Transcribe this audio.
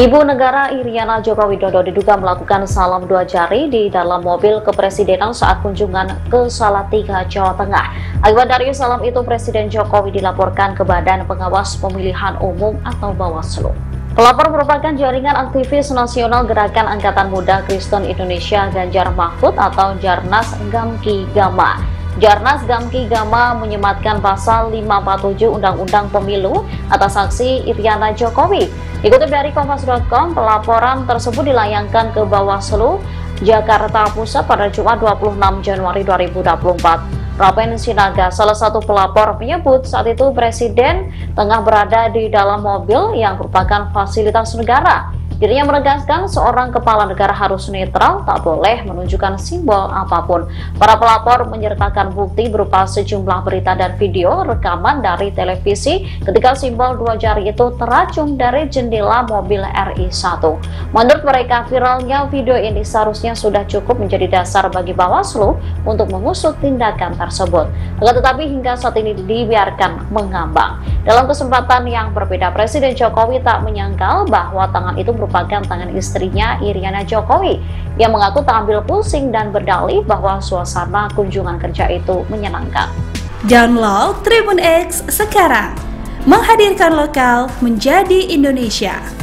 Ibu negara Iriana Joko Widodo diduga melakukan salam dua jari di dalam mobil kepresidenan saat kunjungan ke Salatiga, Jawa Tengah. Akibat dari salam itu, Presiden Jokowi dilaporkan ke Badan Pengawas Pemilihan Umum atau Bawaslu. Pelapor merupakan jaringan aktivis nasional Gerakan Angkatan Muda Kristen Indonesia Ganjar Mahfud atau Jarnas Gamki Gama. Jarnas Gamki Gama menyematkan Pasal 547 Undang-undang Pemilu atas aksi Iriana Jokowi. Dikutip dari kompas.com, pelaporan tersebut dilayangkan ke Bawaslu Jakarta Pusat pada Jumat 26 Januari 2024. Rapen Sinaga, salah satu pelapor, menyebut saat itu Presiden tengah berada di dalam mobil yang merupakan fasilitas negara. Dirinya menegaskan seorang kepala negara harus netral, tak boleh menunjukkan simbol apapun. Para pelapor menyertakan bukti berupa sejumlah berita dan video rekaman dari televisi ketika simbol dua jari itu teracung dari jendela mobil RI1. Menurut mereka, viralnya video ini seharusnya sudah cukup menjadi dasar bagi Bawaslu untuk mengusut tindakan tersebut. Tetapi hingga saat ini dibiarkan mengambang. Dalam kesempatan yang berbeda, Presiden Jokowi tak menyangkal bahwa tangan itu merupakan tangan istrinya Iriana Jokowi. Ia mengaku tak ambil pusing dan berdalih bahwa suasana kunjungan kerja itu menyenangkan. Download Tribun X sekarang, menghadirkan lokal menjadi Indonesia.